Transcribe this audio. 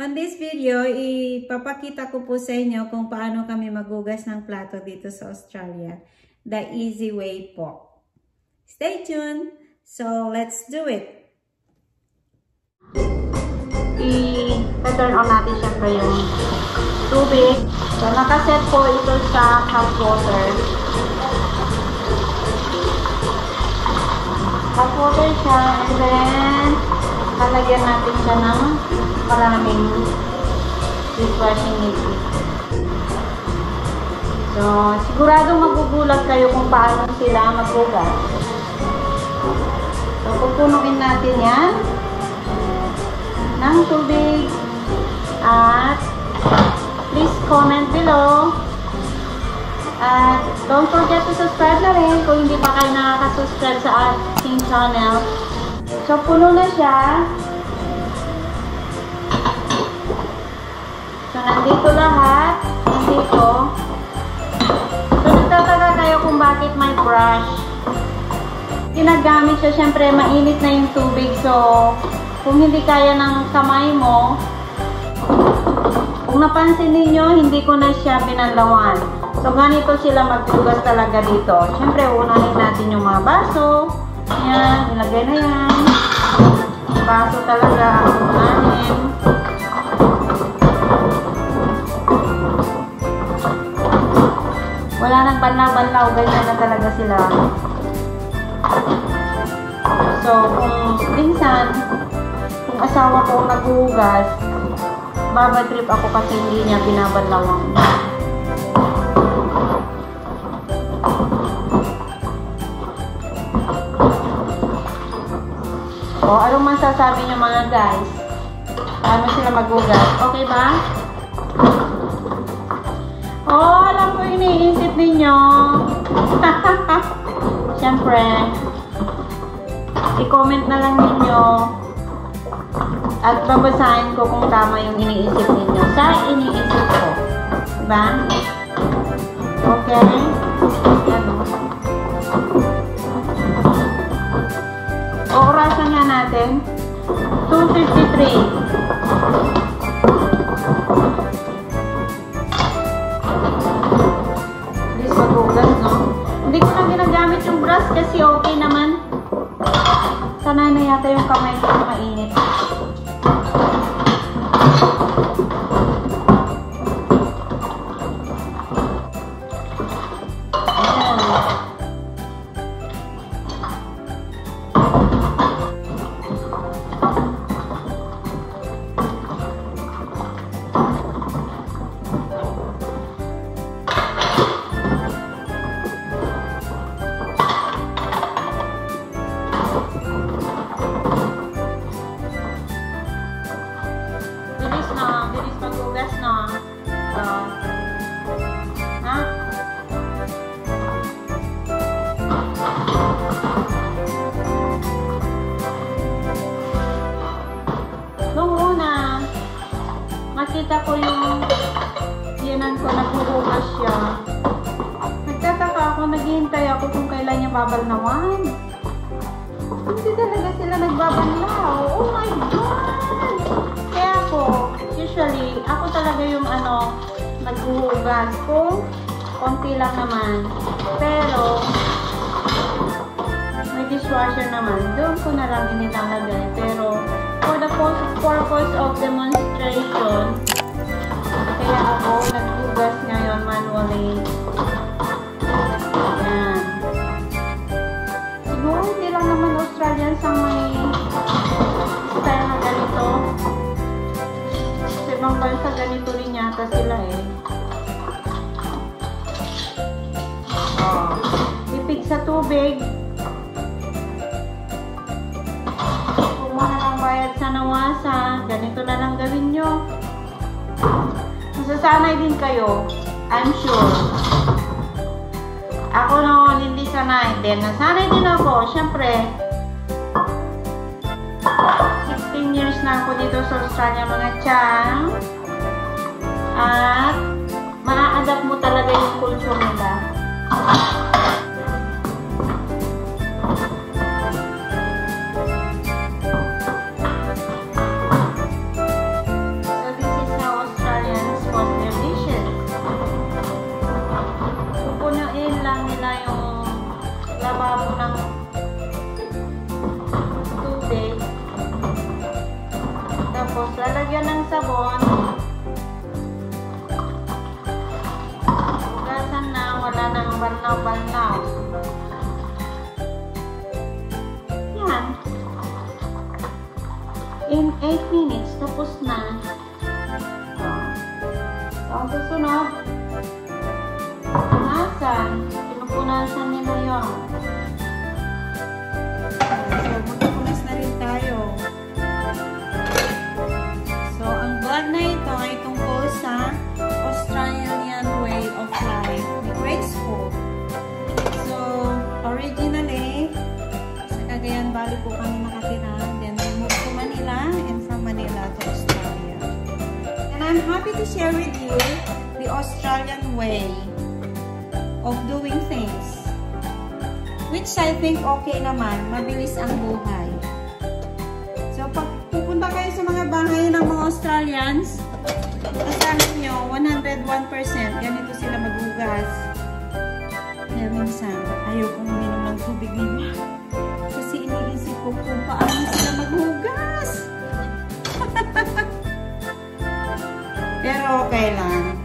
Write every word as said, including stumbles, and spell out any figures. On this video, ipapakita ko po sa inyo kung paano kami magugas ng plato dito sa Australia. The easy way po. Stay tuned! So, let's do it! I-pattern on natin syempre yung tubig. So, nakaset po ito sa hot water. Hot water siya, and then talagyan natin siya ng maraming dishwashing liquid. So, sigurado magugulat kayo kung paano sila magugas. So, pupunuin natin yan ng tubig. At please comment below. At don't forget to subscribe na rin kung hindi pa kayo nakakasubscribe sa ating channel. So, puno na siya. So, nandito lahat. Nandito. So, nagtataka kayo kung bakit may brush. Ginagamit siya, syempre, mainit na yung tubig. So, kung hindi kaya ng kamay mo, kung napansin ninyo, hindi ko na siya pinanlawan. So, ganito sila magdugas talaga dito. Syempre, unahin natin yung mga baso. Ayan, nilagay na yan. Baso talaga ang unahin. Wala nang banlaw-banlaw. Ganyan na talaga sila. So, kung minsan, kung asawa ko naghugas, babatrip ako kasi hindi niya binabanlawan. O, anong masasabi niyo mga guys? Paano sila magugas? Okay ba? Oh, alam ko iniisip ninyo. Siyempre, i-comment na lang ninyo at babasahin ko kung tama yung iniisip ninyo sa iniisip ko. Diba? Okay? Orasan nga natin, two fifty-three. Please magugas, no? Hindi ko na ginagamit yung brush kasi okay naman. Sanay na yata yung kamay ko na mainit. Nakita ko yung dinan ko, naghuhugas siya. Nagtataka ako, naghihintay ako kung kailan niya babalnawan. Hindi talaga sila nagbabanlaw. Oh my God! Kaya ako, usually, ako talaga yung ano, naghuhugas ko. Konti lang naman. Pero, may dishwasher naman. Doon ko na lang inilalagay. Pero, for the purpose of demonstration, kaya ako naghugas ngayon manually. Ayan. Siguro hindi lang naman Australians ang may style na ganito. Sa ibang bansa ganito rin yata sila eh. Oh. Ipig sa tubig. Nawasa, ganito na lang gawin nyo. Masasanay din kayo, I'm sure. Ako noon, hindi sanay. Then, nasanay din ako. Siyempre, sixteen years na ako dito sa Australia, mga chang. At, maa-adapt mo talaga yung culture nila. tubig. Tapos lalagyan ng sabon. Hugasan na, wala nang banlaw-banlaw. Yan. In eight minutes, tapos na. Ang susunod, punasan. Pinupunasan nila yun. So, magpunas na rin tayo. So, ang vlog na ito ay tungkol sa Australian way of life with Graceful. So, originally, sa Cagayan Valley po kami nakatira. Then, we moved to Manila and from Manila to Australia. And I'm happy to share with you the Australian way of doing things, which I think okay naman, mabilis ang buhay. So pag pupunta kayo sa mga bahay ng mga Australians, asahan nyo one hundred one percent ganito sila maghugas. Kaya minsan ayokong uminom ng tubig nila kasi iniisip ko kung paano sila maghugas. Pero okay lang.